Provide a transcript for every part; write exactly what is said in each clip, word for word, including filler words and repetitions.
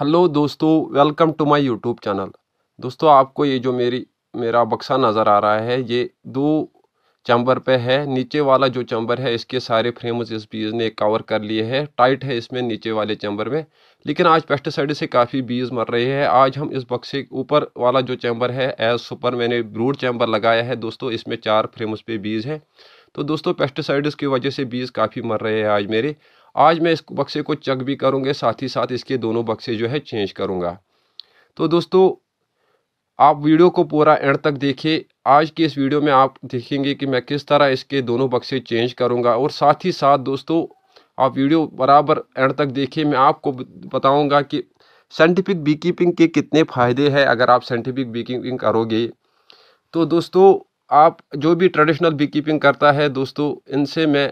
Hello दोस्तों, welcome to my YouTube channel. दोस्तों, आपको ये जो मेरी मेरा बक्सा नज़र आ रहा है, ये दो चैम्बर पे है। नीचे वाला जो चैम्बर है इसके सारे फ्रेम्स इस बीज ने कवर कर लिए हैं, टाइट है इसमें नीचे वाले चैम्बर में। लेकिन आज पेस्टिसाइड से काफ़ी बीज मर रहे हैं। आज हम इस बक्से के ऊपर वाला जो चैम्बर है एज सुपर मैंने ब्रूड चैम्बर लगाया है दोस्तों, इसमें चार फ्रेम्स पे बीज है। तो दोस्तों, पेस्टिसाइड्स की वजह से बीज काफ़ी मर रहे हैं आज मेरे। आज मैं इस बक्से को चेक भी करूँगा, साथ ही साथ इसके दोनों बक्से जो है चेंज करूँगा। तो दोस्तों, आप वीडियो को पूरा एंड तक देखिए। आज की इस वीडियो में आप देखेंगे कि मैं किस तरह इसके दोनों बक्से चेंज करूँगा। और साथ ही साथ दोस्तों, आप वीडियो बराबर एंड तक देखिए। मैं आपको बताऊँगा कि साइंटिफिक बीकीपिंग के कितने फ़ायदे हैं अगर आप साइंटिफिक बीकीपिंग करोगे। तो दोस्तों, आप जो भी ट्रेडिशनल बीकीपिंग करता है दोस्तों, इनसे मैं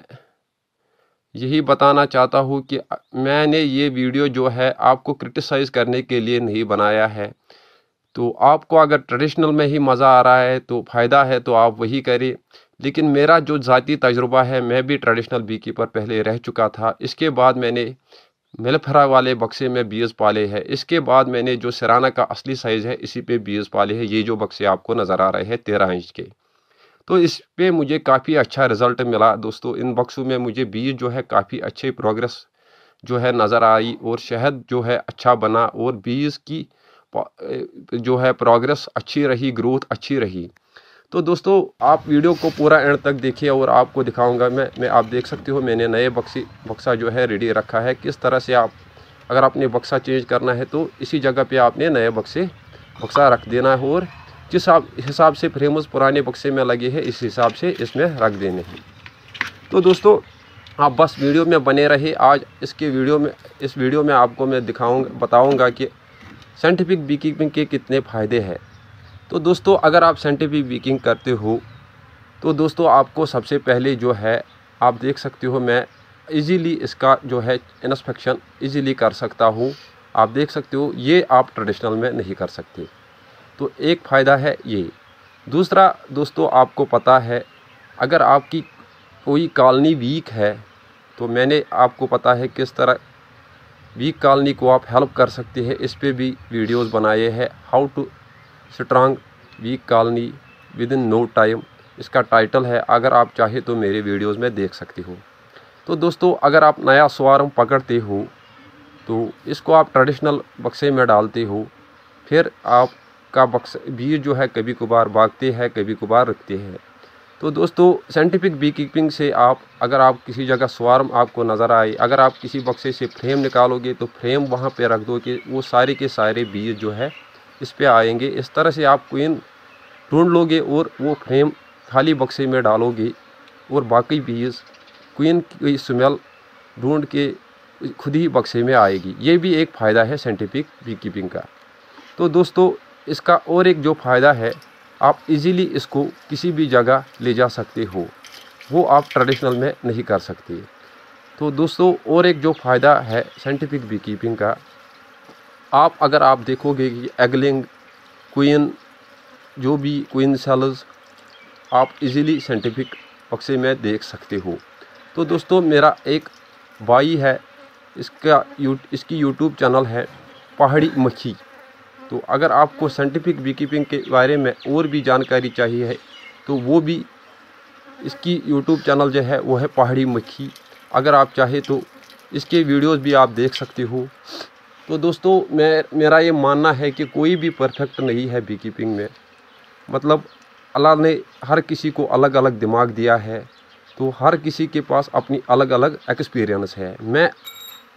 यही बताना चाहता हूँ कि मैंने ये वीडियो जो है आपको क्रिटिसाइज़ करने के लिए नहीं बनाया है। तो आपको अगर ट्रेडिशनल में ही मज़ा आ रहा है तो फ़ायदा है, तो आप वही करें। लेकिन मेरा जो ज़ाती तजुर्बा है, मैं भी ट्रेडिशनल बीकीपर पहले रह चुका था। इसके बाद मैंने मिलफरा वाले बक्से में बीज पाले हैं। इसके बाद मैंने जो सिराना का असली साइज़ है इसी पे बीज पाले हैं। ये जो बक्से आपको नज़र आ रहे हैं तेरह इंच के, तो इस पर मुझे काफ़ी अच्छा रिज़ल्ट मिला दोस्तों। इन बक्सों में मुझे बीज जो है काफ़ी अच्छे प्रोग्रेस जो है नज़र आई, और शहद जो है अच्छा बना, और बीज की जो है प्रोग्रेस अच्छी रही, ग्रोथ अच्छी रही। तो दोस्तों, आप वीडियो को पूरा एंड तक देखिए और आपको दिखाऊंगा मैं मैं आप देख सकते हो मैंने नए बक्सी बक्सा जो है रेडी रखा है। किस तरह से आप अगर आपने बक्सा चेंज करना है तो इसी जगह पे आपने नए बक्से बक्सा रख देना है, और जिस हिसाब से फ्रेम्स पुराने बक्से में लगे हैं इस हिसाब से इसमें रख देने हैं। तो दोस्तों, आप बस वीडियो में बने रहे। आज इसके वीडियो में इस वीडियो में आपको मैं दिखाऊँगा बताऊँगा कि साइंटिफिक बीकीपिंग के कितने फ़ायदे हैं। तो दोस्तों, अगर आप साइंटिफिक बीकिंग करते हो तो दोस्तों, आपको सबसे पहले जो है आप देख सकते हो मैं इजीली इसका जो है इंस्पेक्शन इजीली कर सकता हूँ। आप देख सकते हो, ये आप ट्रेडिशनल में नहीं कर सकते। तो एक फ़ायदा है ये। दूसरा दोस्तों, आपको पता है अगर आपकी कोई कॉलोनी वीक है तो मैंने आपको पता है किस तरह वीक कॉलोनी को आप हेल्प कर सकते हैं, इस पर भी वीडियोस बनाए हैं। How to strong weak colony within no time इसका टाइटल है, अगर आप चाहे तो मेरे वीडियोस में देख सकते हो। तो दोस्तों, अगर आप नया स्वारम पकड़ते हो तो इसको आप ट्रेडिशनल बक्से में डालते हो, फिर आपका बक्स बीज जो है कभी कभार भागते हैं, कभी कभार रखते हैं। तो दोस्तों, साइंटिफिक बीकीपिंग से आप अगर आप किसी जगह स्वार्म आपको नज़र आए, अगर आप किसी बक्से से फ्रेम निकालोगे तो फ्रेम वहाँ पे रख दो कि वो सारे के सारे बीज जो है इस पे आएंगे। इस तरह से आप क्वीन ढूंढ लोगे और वो फ्रेम खाली बक्से में डालोगे, और बाकी बीज क्वीन की स्मेल ढूंढ के खुद ही बक्से में आएगी। ये भी एक फ़ायदा है साइंटिफिक बीकीपिंग का। तो दोस्तों, इसका और एक जो फ़ायदा है, आप इजीली इसको किसी भी जगह ले जा सकते हो, वो आप ट्रेडिशनल में नहीं कर सकते। तो दोस्तों, और एक जो फ़ायदा है साइंटिफिक बीकीपिंग का, आप अगर आप देखोगे कि एगलिंग क्वीन जो भी क्वीन सेल्स आप इजीली साइंटिफिक बक्से में देख सकते हो। तो दोस्तों, मेरा एक भाई है, इसका यू इसकी यूट्यूब चैनल है पहाड़ी मक्खी। तो अगर आपको साइंटिफिक बीकीपिंग के बारे में और भी जानकारी चाहिए है तो वो भी इसकी यूट्यूब चैनल जो है वो है पहाड़ी मक्खी। अगर आप चाहे तो इसके वीडियोस भी आप देख सकते हो। तो दोस्तों, मैं मेरा ये मानना है कि कोई भी परफेक्ट नहीं है बीकीपिंग में। मतलब अल्लाह ने हर किसी को अलग अलग दिमाग दिया है, तो हर किसी के पास अपनी अलग अलग एक्सपीरियंस है। मैं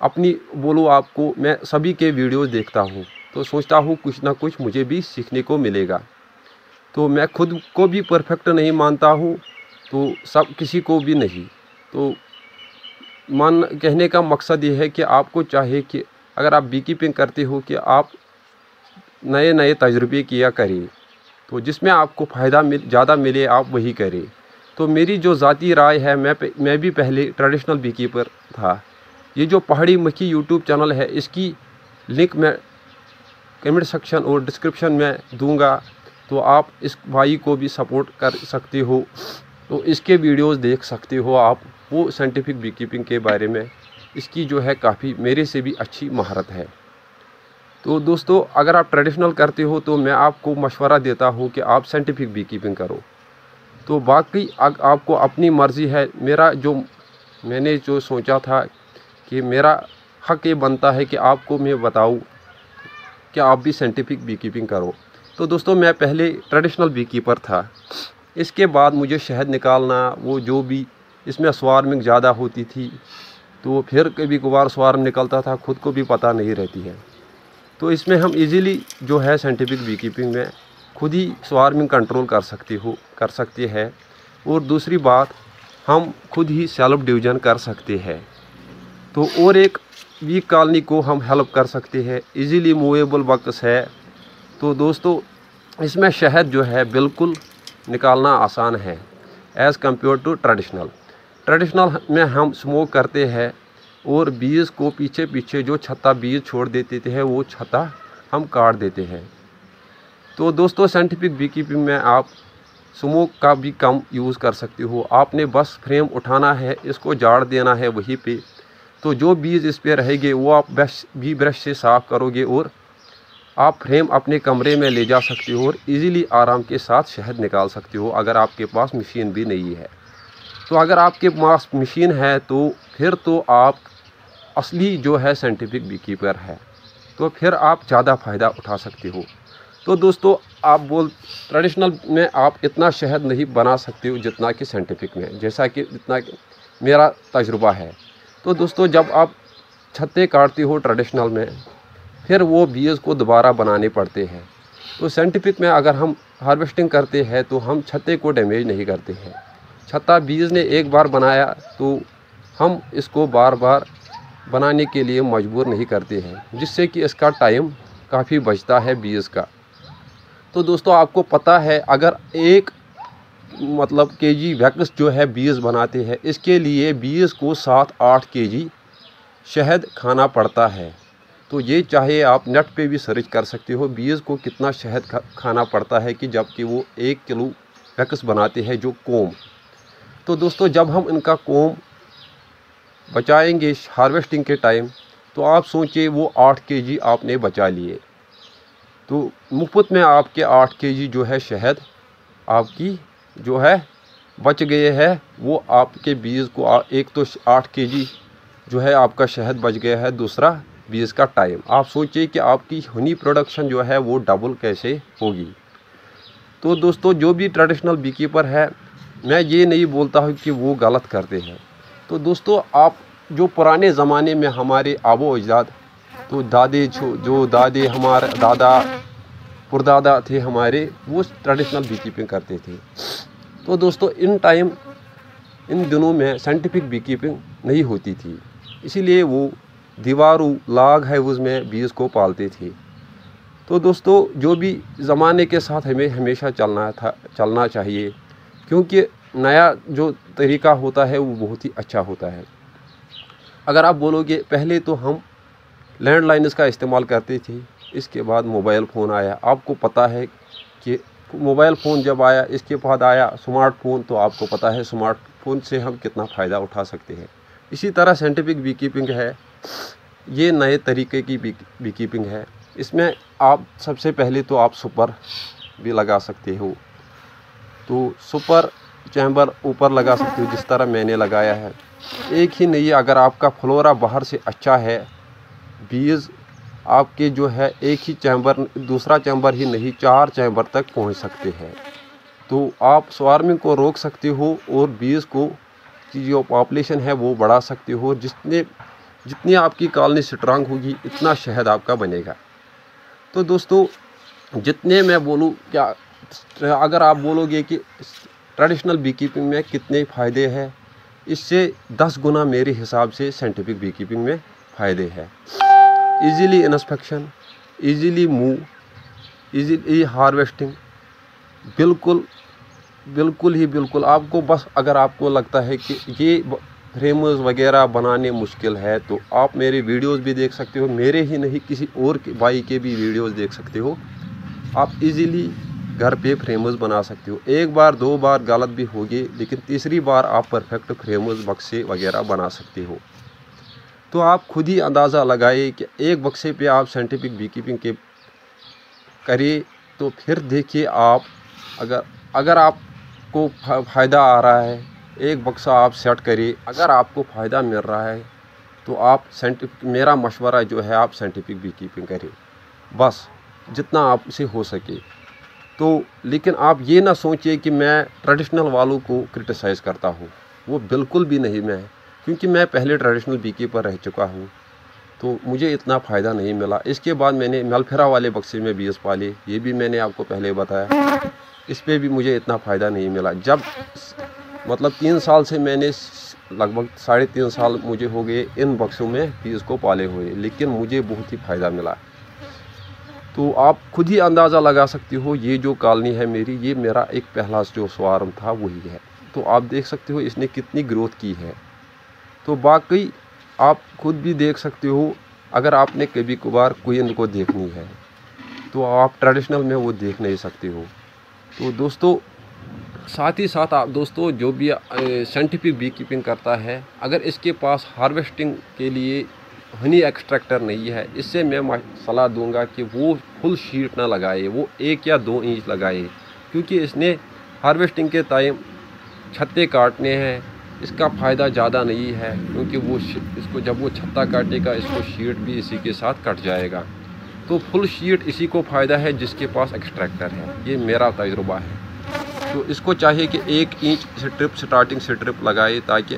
अपनी बोलूँ आपको, मैं सभी के वीडियोज़ देखता हूँ तो सोचता हूँ कुछ ना कुछ मुझे भी सीखने को मिलेगा। तो मैं खुद को भी परफेक्ट नहीं मानता हूँ, तो सब किसी को भी नहीं। तो मान कहने का मकसद ये है कि आपको चाहे कि अगर आप बीकीपिंग करते हो कि आप नए नए तजुर्बे किया करें, तो जिसमें आपको फ़ायदा मिल ज़्यादा मिले आप वही करें। तो मेरी जो ज़ाती राय है, मैं मैं भी पहले ट्रेडिशनल बीकीपर था। ये जो पहाड़ी मक्खी यूट्यूब चैनल है, इसकी लिंक मैं कमेंट सेक्शन और डिस्क्रिप्शन में दूंगा, तो आप इस भाई को भी सपोर्ट कर सकते हो। तो इसके वीडियोस देख सकते हो आप, वो साइंटिफिक बीकीपिंग के बारे में इसकी जो है काफ़ी मेरे से भी अच्छी महारत है। तो दोस्तों अगर आप ट्रेडिशनल करते हो तो मैं आपको मशवरा देता हूँ कि आप साइंटिफिक बी कीपिंग करो। तो बाकी आपको अपनी मर्ज़ी है। मेरा जो मैंने जो सोचा था कि मेरा हक़ ये बनता है कि आपको मैं बताऊँ कि आप भी साइंटिफिक बी कीपिंग करो। तो दोस्तों मैं पहले ट्रेडिशनल बी कीपर था, इसके बाद मुझे शहद निकालना वो जो भी इसमें स्वार्मिंग ज़्यादा होती थी, तो फिर कभी कभार स्वार्म निकलता था, खुद को भी पता नहीं रहती है। तो इसमें हम इजीली जो है साइंटिफिक बी कीपिंग में खुद ही स्वार्मिंग कंट्रोल कर सकती हो कर सकते हैं। और दूसरी बात, हम खुद ही सेल्फ डिवीज़न कर सकते हैं। तो और एक वीक कॉलोनी को हम हेल्प कर सकते हैं, इजीली मूवेबल बक्स है। तो दोस्तों इसमें शहद जो है बिल्कुल निकालना आसान है as compare to traditional. Traditional में हम स्मोक करते हैं और बीज को पीछे पीछे जो छत्ता बीज छोड़ देते थे वो छत्ता हम काट देते हैं। तो दोस्तों साइंटिफिक बी कीपिंग में आप स्मोक का भी कम यूज़ कर सकते हो। आपने बस फ्रेम उठाना है, इसको झाड़ देना है वहीं पे। तो जो बीज इस पे रहेंगे वो आप ब्रश भी ब्रश से साफ़ करोगे और आप फ्रेम अपने कमरे में ले जा सकते हो और इजीली आराम के साथ शहद निकाल सकते हो अगर आपके पास मशीन भी नहीं है। तो अगर आपके पास मशीन है तो फिर तो आप असली जो है साइंटिफिक बी कीपर है, तो फिर आप ज़्यादा फ़ायदा उठा सकते हो। तो दोस्तों आप बोल ट्रेडिशनल में आप इतना शहद नहीं बना सकते हो जितना कि साइंटिफिक में, जैसा कि इतना मेरा तजुर्बा है। तो दोस्तों जब आप छत्ते काटते हो ट्रेडिशनल में, फिर वो बीज को दोबारा बनाने पड़ते हैं। तो साइंटिफिक में अगर हम हार्वेस्टिंग करते हैं तो हम छत्ते को डैमेज नहीं करते हैं। छत्ता बीज ने एक बार बनाया तो हम इसको बार बार बनाने के लिए मजबूर नहीं करते हैं, जिससे कि इसका टाइम काफ़ी बचता है बीज का। तो दोस्तों आपको पता है अगर एक मतलब केजी वैक्स जो है बीज बनाते हैं, इसके लिए बीज को सात आठ केजी शहद खाना पड़ता है। तो ये चाहे आप नेट पे भी सर्च कर सकते हो बीज को कितना शहद खा, खाना पड़ता है कि जबकि वो एक किलो वैक्स बनाते हैं जो कोम। तो दोस्तों जब हम इनका कोम बचाएंगे हार्वेस्टिंग के टाइम, तो आप सोचिए वो आठ केजी आपने बचा लिए, तो मुफ्त में आपके आठ केजी जो है शहद आपकी जो है बच गए हैं। वो आपके बीज को एक तो आठ केजी जो है आपका शहद बच गया है, दूसरा बीज का टाइम। आप सोचिए कि आपकी हनी प्रोडक्शन जो है वो डबल कैसे होगी। तो दोस्तों जो भी ट्रेडिशनल बी कीपर है, मैं ये नहीं बोलता हूँ कि वो गलत करते हैं। तो दोस्तों आप जो पुराने ज़माने में हमारे आबो अजदाद, तो दादे जो दादे हमारे दादा पुरदादा थे हमारे, वो ट्रेडिशनल बी कीपिंग करते थे। तो दोस्तों इन टाइम इन दिनों में साइंटिफिक बी कीपिंग नहीं होती थी, इसीलिए वो दीवारों लाग हाउस में बीज को पालते थे। तो दोस्तों जो भी ज़माने के साथ हमें हमेशा चलना था चलना चाहिए, क्योंकि नया जो तरीका होता है वो बहुत ही अच्छा होता है। अगर आप बोलोगे, पहले तो हम लैंडलाइंस का इस्तेमाल करते थे, इसके बाद मोबाइल फ़ोन आया। आपको पता है कि मोबाइल फ़ोन जब आया, इसके बाद आया स्मार्टफोन, तो आपको पता है स्मार्टफोन से हम कितना फ़ायदा उठा सकते हैं। इसी तरह साइंटिफिक बी कीपिंग है, ये नए तरीके की बी कीपिंग है। इसमें आप सबसे पहले तो आप सुपर भी लगा सकते हो, तो सुपर चैम्बर ऊपर लगा सकते हो जिस तरह मैंने लगाया है। एक ही नहीं, अगर आपका फ्लोरा बाहर से अच्छा है, बीज आपके जो है एक ही चैम्बर, दूसरा चैम्बर ही नहीं, चार चैम्बर तक पहुंच सकते हैं। तो आप स्वार्मिंग को रोक सकते हो और बीज को की जो पॉपुलेशन है वो बढ़ा सकते हो। जितने जितनी आपकी कॉलोनी स्ट्रांग होगी, इतना शहद आपका बनेगा। तो दोस्तों जितने मैं बोलूँ, क्या अगर आप बोलोगे कि ट्रेडिशनल बी कीपिंग में कितने फ़ायदे हैं, इससे दस गुना मेरे हिसाब से साइंटिफिक बी कीपिंग में फ़ायदे हैं। Easily inspection, easily move, easily harvesting, बिल्कुल बिल्कुल ही बिल्कुल। आपको बस अगर आपको लगता है कि ये फ्रेम्स वगैरह बनाने मुश्किल है, तो आप मेरे वीडियोस भी देख सकते हो, मेरे ही नहीं किसी और के भाई के भी वीडियोस देख सकते हो। आप इजीली घर पे फ्रेम्स बना सकते हो। एक बार दो बार गलत भी होगी, लेकिन तीसरी बार आप परफेक्ट फ्रेम्स बक्से वगैरह बना सकते हो। तो आप खुद ही अंदाज़ा लगाइए कि एक बक्से पे आप साइंटिफिक बी कीपिंग के करिए तो फिर देखिए आप अगर अगर आपको फ़ायदा आ रहा है, एक बक्सा आप सेट करिए, अगर आपको फ़ायदा मिल रहा है तो आप साइंटिफिक, मेरा मशवरा जो है आप साइंटिफिक बी कीपिंग करिए बस, जितना आप इसे हो सके। तो लेकिन आप ये ना सोचिए कि मैं ट्रेडिशनल वालों को क्रिटिसाइज़ करता हूँ, वो बिल्कुल भी नहीं मैं, क्योंकि मैं पहले ट्रेडिशनल बी कीपर रह चुका हूँ तो मुझे इतना फ़ायदा नहीं मिला। इसके बाद मैंने मलफेरा वाले बक्से में बीज पाले, ये भी मैंने आपको पहले बताया, इस पर भी मुझे इतना फ़ायदा नहीं मिला। जब मतलब तीन साल से मैंने लगभग साढ़े तीन साल मुझे हो गए इन बक्सों में बीज को पाले हुए, लेकिन मुझे बहुत ही फ़ायदा मिला। तो आप खुद ही अंदाज़ा लगा सकते हो ये जो कॉलोनी है मेरी, ये मेरा एक पहला जो स्वार्म था वही है, तो आप देख सकते हो इसने कितनी ग्रोथ की है। तो बाकी आप खुद भी देख सकते हो, अगर आपने कभी कभार क्वीन को देखनी है तो आप ट्रेडिशनल में वो देख नहीं सकते हो। तो दोस्तों साथ ही साथ आप दोस्तों जो भी साइंटिफिक बी कीपिंग करता है, अगर इसके पास हार्वेस्टिंग के लिए हनी एक्सट्रैक्टर नहीं है, इससे मैं सलाह दूंगा कि वो फुल शीट ना लगाए, वो एक या दो इंच लगाए, क्योंकि इसने हार्वेस्टिंग के टाइम छत्ते काटने हैं, इसका फ़ायदा ज़्यादा नहीं है, क्योंकि वो इसको जब वो छत्ता काटेगा इसको शीट भी इसी के साथ कट जाएगा। तो फुल शीट इसी को फ़ायदा है जिसके पास एक्सट्रैक्टर है, ये मेरा तजुर्बा है। तो इसको चाहिए कि एक इंच स्ट्रिप स्टार्टिंग स्ट्रिप लगाए ताकि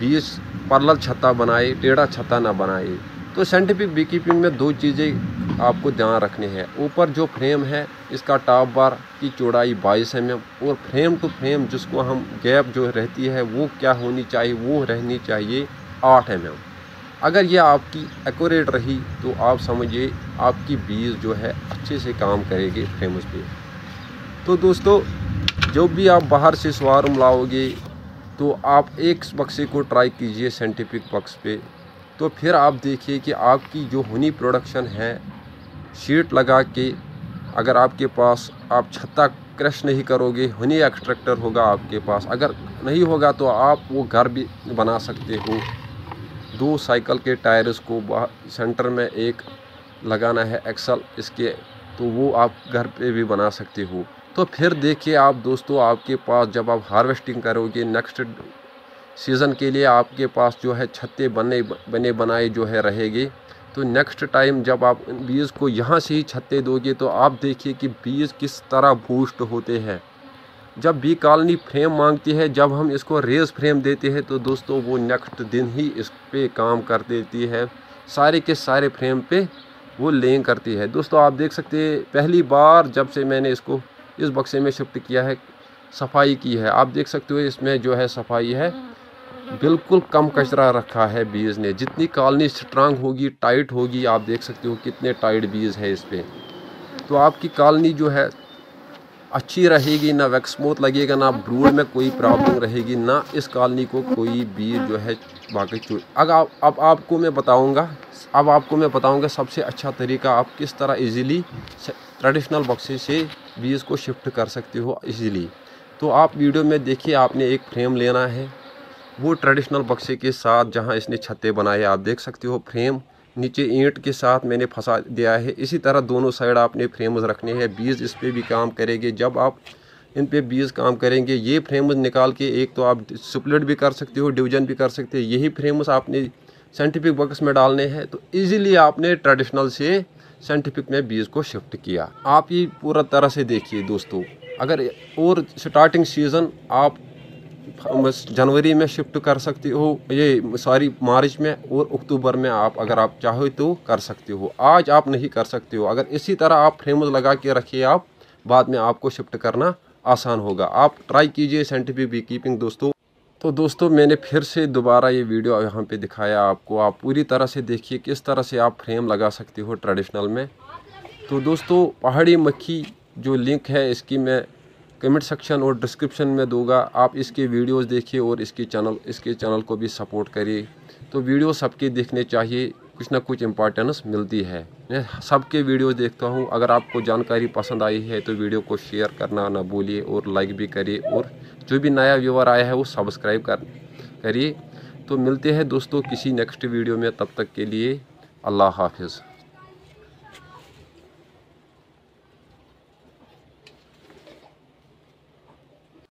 बीज पर्लर छत्ता बनाए, टेढ़ा छत्ता ना बनाए। तो साइंटिफिक बी कीपिंग में दो चीज़ें आपको ध्यान रखने हैं, ऊपर जो फ्रेम है इसका टॉप बार की चौड़ाई बाईस एम एम और फ्रेम टू फ्रेम जिसको हम गैप जो रहती है वो क्या होनी चाहिए, वो रहनी चाहिए आठ एम एम। अगर ये आपकी एक्यूरेट रही तो आप समझिए आपकी बीज जो है अच्छे से काम करेगी फ्रेम्स पे। तो दोस्तों जो भी आप बाहर से स्वार्म लाओगे तो आप एक बक्से को ट्राई कीजिए साइंटिफिक बक्स पे, तो फिर आप देखिए कि आपकी जो हनी प्रोडक्शन है शीट लगा के, अगर आपके पास आप छत्ता क्रश नहीं करोगे, हनी एक्सट्रैक्टर होगा आपके पास, अगर नहीं होगा तो आप वो घर भी बना सकते हो। दो साइकिल के टायर्स को सेंटर में एक लगाना है एक्सल इसके, तो वो आप घर पे भी बना सकते हो। तो फिर देखिए आप दोस्तों आपके पास जब आप हार्वेस्टिंग करोगे नेक्स्ट सीज़न के लिए आपके पास जो है छत्ते बने बने बनाए जो है रहेगी। तो नेक्स्ट टाइम जब आप बीज को यहाँ से ही छत्ते दोगे तो आप देखिए कि बीज किस तरह बूस्ट होते हैं। जब बी कॉलोनी फ्रेम मांगती है, जब हम इसको रेस फ्रेम देते हैं तो दोस्तों वो नेक्स्ट दिन ही इस पर काम कर देती है, सारे के सारे फ्रेम पे वो लेंग करती है। दोस्तों आप देख सकते हैं पहली बार जब से मैंने इसको इस बक्से में शिफ्ट किया है, सफाई की है, आप देख सकते हो इसमें जो है सफाई है, बिल्कुल कम कचरा रखा है बीज ने। जितनी कॉलोनी स्ट्रांग होगी, टाइट होगी, आप देख सकते हो कितने टाइट बीज है इस पर, तो आपकी कॉलोनी जो है अच्छी रहेगी, ना वैक्समोथ लगेगा, ना ब्रूड में कोई प्रॉब्लम रहेगी, ना इस कॉलोनी को कोई बीज जो है बाकी चोरी। अगर आप, अब आपको मैं बताऊंगा अब आपको मैं बताऊंगा सबसे अच्छा तरीका आप किस तरह इजीली ट्रेडिशनल बक्से से बीज को शिफ्ट कर सकते हो इजीली। तो आप वीडियो में देखिए, आपने एक फ्रेम लेना है, वो ट्रेडिशनल बक्से के साथ जहाँ इसने छत्ते बनाए, आप देख सकते हो फ्रेम नीचे ईंट के साथ मैंने फंसा दिया है। इसी तरह दोनों साइड आपने फ्रेम्स रखने हैं, बीज इस पे भी काम करेंगे। जब आप इन पे बीज काम करेंगे, ये फ्रेम्स निकाल के एक तो आप स्प्लिट भी कर सकते हो, डिवीजन भी कर सकते हो, यही फ्रेम्स आपने साइंटिफिक बक्स में डालने हैं। तो इजीली आपने ट्रेडिशनल से साइंटिफिक में बीज को शिफ्ट किया। आप ये पूरा तरह से देखिए दोस्तों। अगर और स्टार्टिंग सीज़न आप जनवरी में शिफ्ट कर सकते हो, ये सॉरी मार्च में और अक्टूबर में आप अगर आप चाहो तो कर सकते हो। आज आप नहीं कर सकते हो, अगर इसी तरह आप फ्रेम्स लगा के रखिए, आप बाद में आपको शिफ्ट करना आसान होगा। आप ट्राई कीजिए साइंटिफिक बी कीपिंग दोस्तों। तो दोस्तों मैंने फिर से दोबारा ये वीडियो यहाँ पे दिखाया आपको, आप पूरी तरह से देखिए किस तरह से आप फ्रेम लगा सकते हो ट्रेडिशनल में। तो दोस्तों पहाड़ी मक्खी जो लिंक है इसकी मैं कमेंट सेक्शन और डिस्क्रिप्शन में दूंगा, आप इसके वीडियोस देखिए और इसके चैनल इसके चैनल को भी सपोर्ट करिए। तो वीडियो सबके देखने चाहिए, कुछ ना कुछ इम्पोर्टेंस मिलती है, मैं सबके वीडियोस देखता हूं। अगर आपको जानकारी पसंद आई है तो वीडियो को शेयर करना ना भूलिए और लाइक भी करिए, और जो भी नया व्यूअर आया है वो सब्सक्राइब कर करिए। तो मिलते हैं दोस्तों किसी नेक्स्ट वीडियो में, तब तक के लिए अल्लाह हाफिज़।